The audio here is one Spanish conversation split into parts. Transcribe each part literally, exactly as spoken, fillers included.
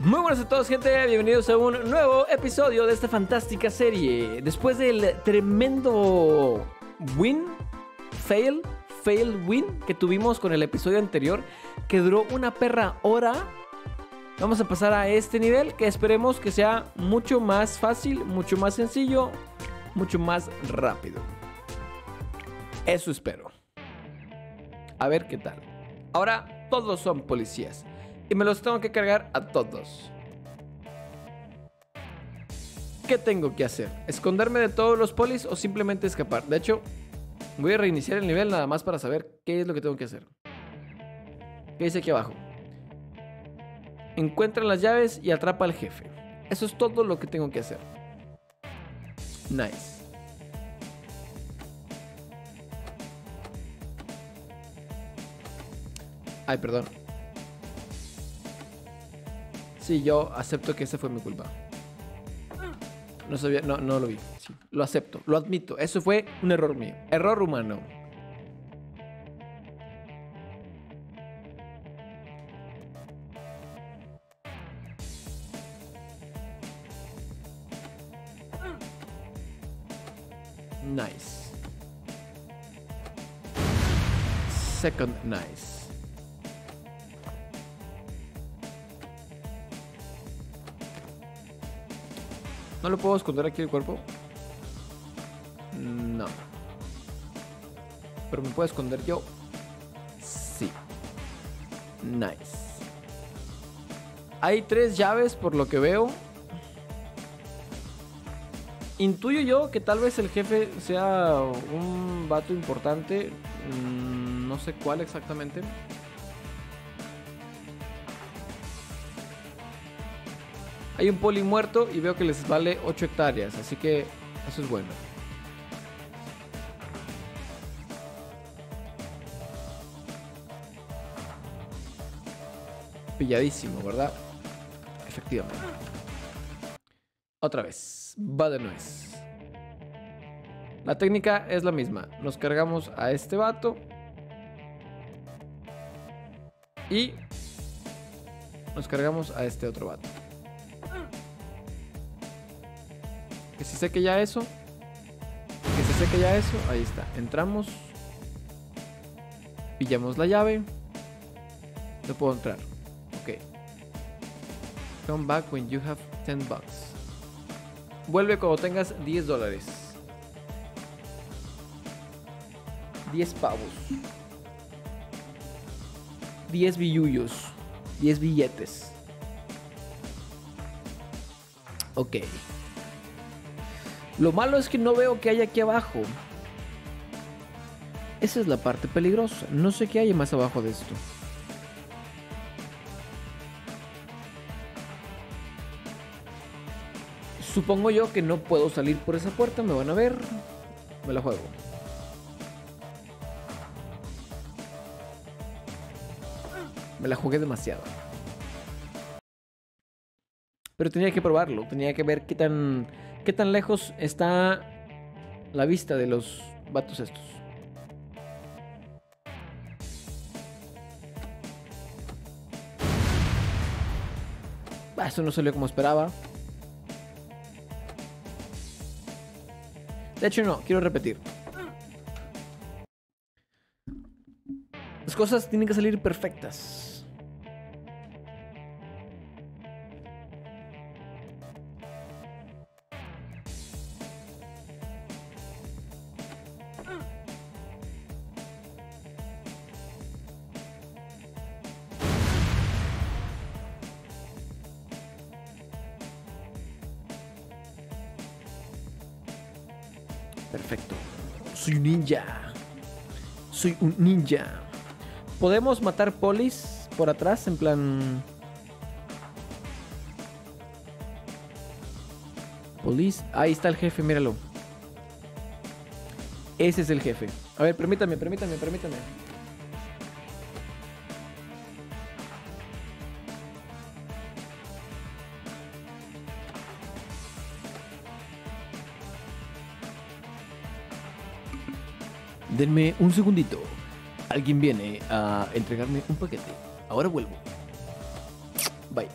Muy buenas a todos, gente, bienvenidos a un nuevo episodio de esta fantástica serie. Después del tremendo win, fail, fail win que tuvimos con el episodio anterior, que duró una perra hora, vamos a pasar a este nivel, que esperemos que sea mucho más fácil, mucho más sencillo, mucho más rápido. Eso espero. A ver qué tal. Ahora todos son policías y me los tengo que cargar a todos. ¿Qué tengo que hacer? ¿Esconderme de todos los polis o simplemente escapar? De hecho, voy a reiniciar el nivel nada más para saber qué es lo que tengo que hacer. ¿Qué dice aquí abajo? Encuentra las llaves y atrapa al jefe. Eso es todo lo que tengo que hacer. Nice. Ay, perdón. Sí, yo acepto que esa fue mi culpa. No sabía, no, no lo vi. Sí, lo acepto, lo admito. Eso fue un error mío. Error humano. Nice. Second nice. ¿No lo puedo esconder aquí el cuerpo? No. ¿Pero me puedo esconder yo? Sí. Nice. Hay tres llaves por lo que veo. Intuyo yo que tal vez el jefe sea un vato importante. No sé cuál exactamente. Hay un poli muerto y veo que les vale ocho hectáreas, así que eso es bueno. Pilladísimo, ¿verdad? Efectivamente. Otra vez, va de nuez. La técnica es la misma. Nos cargamos a este vato. Y nos cargamos a este otro vato. Que se seque ya eso. Que se seque ya eso. Ahí está. Entramos. Pillamos la llave. No puedo entrar. Ok. Come back when you have ten bucks. Vuelve cuando tengas diez dólares. diez pavos. diez billullos. diez billetes. Ok. Lo malo es que no veo qué hay aquí abajo. Esa es la parte peligrosa. No sé qué hay más abajo de esto. Supongo yo que no puedo salir por esa puerta. Me van a ver. Me la juego. Me la jugué demasiado. Pero tenía que probarlo. Tenía que ver qué tan... ¿Qué tan lejos está la vista de los vatos estos? Bah, eso no salió como esperaba. De hecho, no, quiero repetir. Las cosas tienen que salir perfectas. Perfecto. Soy un ninja. Soy un ninja. ¿Podemos matar polis por atrás? En plan... Polis. Ahí está el jefe, míralo. Ese es el jefe. A ver, permítame, permítame, permítame. Denme un segundito. Alguien viene a entregarme un paquete. Ahora vuelvo. Bye.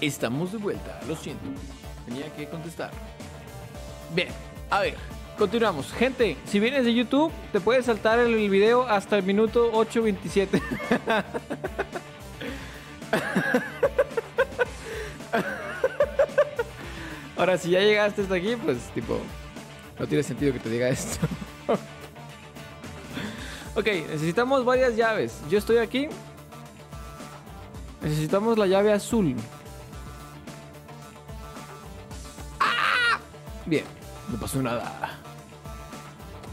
Estamos de vuelta, lo siento. Tenía que contestar. Bien, a ver, continuamos. Gente, si vienes de YouTube, te puedes saltar el video hasta el minuto ocho veintisiete. Ahora, si ya llegaste hasta aquí, pues, tipo, no tiene sentido que te diga esto. Ok, necesitamos varias llaves. Yo estoy aquí. Necesitamos la llave azul. ¡Ah! Bien, no pasó nada.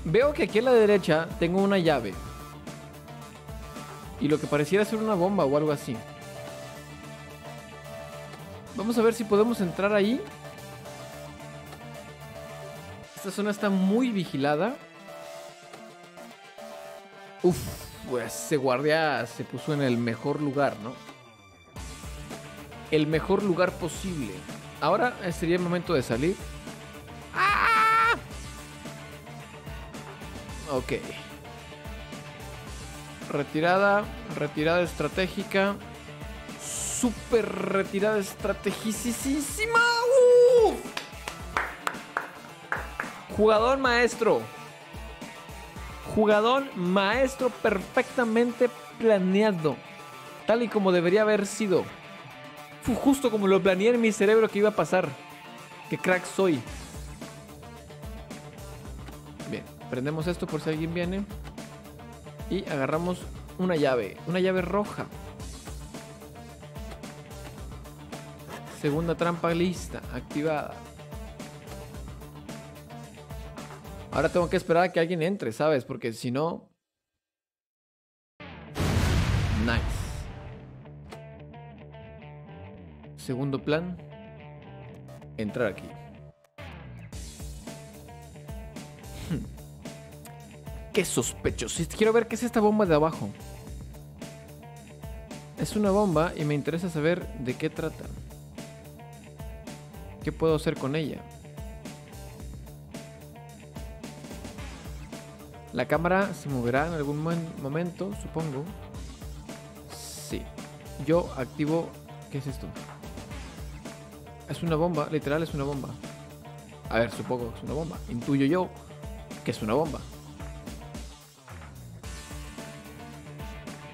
Veo que aquí a la derecha tengo una llave. Y lo que pareciera ser una bomba o algo así. Vamos a ver si podemos entrar ahí. Esta zona está muy vigilada. Uf, pues ese guardia se puso en el mejor lugar, ¿no? El mejor lugar posible. Ahora sería el momento de salir. ¡Ah! Ok. Retirada, retirada estratégica. Súper retirada estrategicísima. ¡Uh! Jugador maestro. Jugador maestro perfectamente planeado. Tal y como debería haber sido. Fue justo como lo planeé en mi cerebro que iba a pasar. ¡Qué crack soy! Bien, prendemos esto por si alguien viene. Y agarramos una llave. Una llave roja. Segunda trampa lista, activada. Ahora tengo que esperar a que alguien entre, ¿sabes? Porque si no... Nice. Segundo plan. Entrar aquí. Qué sospechoso. Quiero ver qué es esta bomba de abajo. Es una bomba y me interesa saber de qué trata. ¿Qué puedo hacer con ella? La cámara se moverá en algún momento, supongo. Sí. Yo activo... ¿Qué es esto? Es una bomba, literal es una bomba. A ver, supongo que es una bomba. Intuyo yo que es una bomba.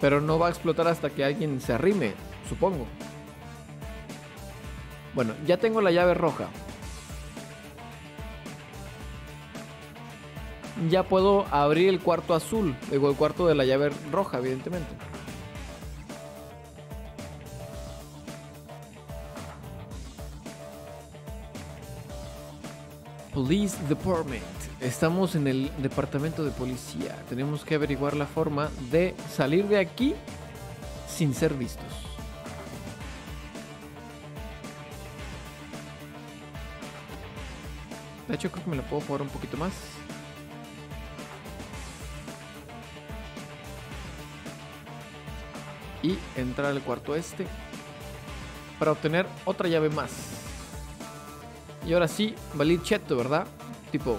Pero no va a explotar hasta que alguien se arrime, supongo. Bueno, ya tengo la llave roja. Ya puedo abrir el cuarto azul. Digo, el cuarto de la llave roja, evidentemente. Police Department. Estamos en el departamento de policía. Tenemos que averiguar la forma de salir de aquí sin ser vistos. De hecho, creo que me la puedo jugar un poquito más. Y entrar al cuarto este para obtener otra llave más. Y ahora sí, valir cheto, ¿verdad? Tipo...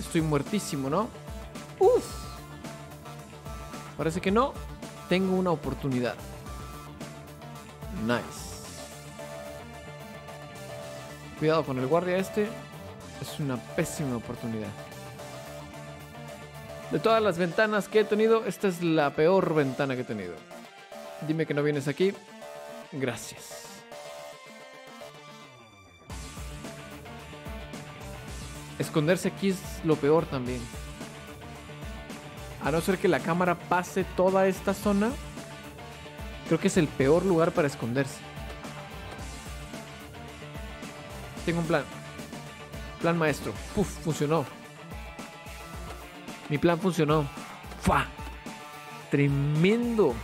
Estoy muertísimo, ¿no? ¡Uf! Parece que no. Tengo una oportunidad. Nice. Cuidado con el guardia este. Es una pésima oportunidad. De todas las ventanas que he tenido, esta es la peor ventana que he tenido. Dime que no vienes aquí. Gracias. Esconderse aquí es lo peor también. A no ser que la cámara pase toda esta zona, creo que es el peor lugar para esconderse. Tengo un plan. Plan maestro. Puf, funcionó. Mi plan funcionó. ¡Fua! Tremendo.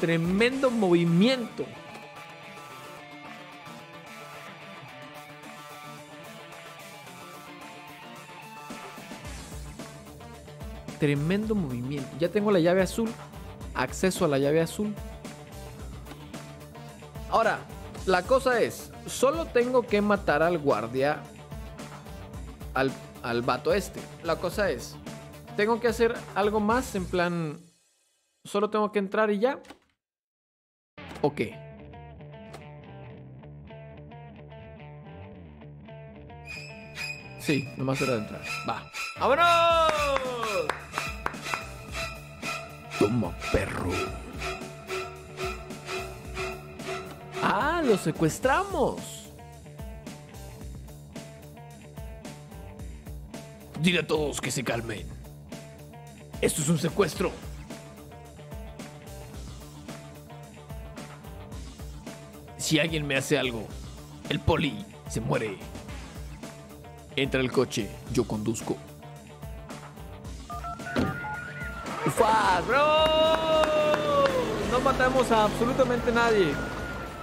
Tremendo movimiento. Tremendo movimiento. Ya tengo la llave azul. Acceso a la llave azul. Ahora, la cosa es, solo tengo que matar al guardia. Al... al vato este. La cosa es, tengo que hacer algo más en plan ¿Solo tengo que entrar y ya? ¿O qué? Sí, nomás era de entrar. Va. ¡Vámonos! Toma, perro. ¡Ah, lo secuestramos! Dile a todos que se calmen. Esto es un secuestro. Si alguien me hace algo, el poli se muere. Entra el coche, yo conduzco. ¡Ufa, bro! No matamos a absolutamente nadie.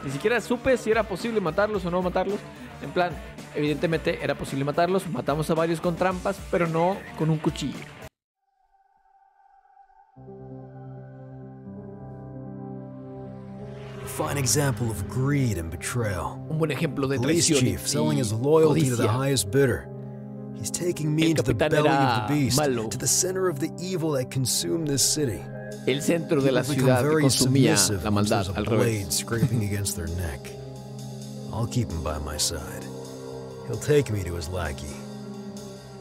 Ni siquiera supe si era posible matarlos o no matarlos. En plan, evidentemente era posible matarlos. Matamos a varios con trampas, pero no con un cuchillo. Fine example of greed and betrayal. Un buen ejemplo de traición. Police chief selling his loyalty to the highest bidder. He's taking me into the belly of the beast, malo. To the center of the evil that consumed this city. El centro de la ciudad que consumía la maldad al revés. Scraping against their neck. I'll keep him by my side. He'll take me to his lackey.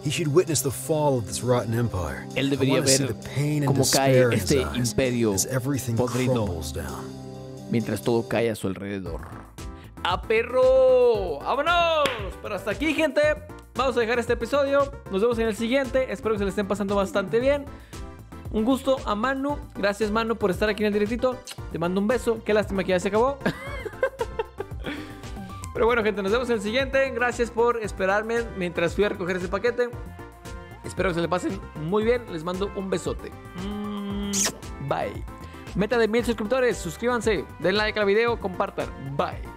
He should witness the fall of this rotten empire. Él debería ver cómo cae este imperio podrido. Mientras todo cae a su alrededor. ¡A perro! ¡Vámonos! Pero hasta aquí, gente. Vamos a dejar este episodio. Nos vemos en el siguiente. Espero que se le estén pasando bastante bien. Un gusto a Manu. Gracias, Manu, por estar aquí en el directito. Te mando un beso. Qué lástima que ya se acabó. Pero bueno, gente, nos vemos en el siguiente. Gracias por esperarme mientras fui a recoger ese paquete. Espero que se le pasen muy bien. Les mando un besote. Bye. Meta de mil suscriptores, suscríbanse, den like al video, compartan, bye.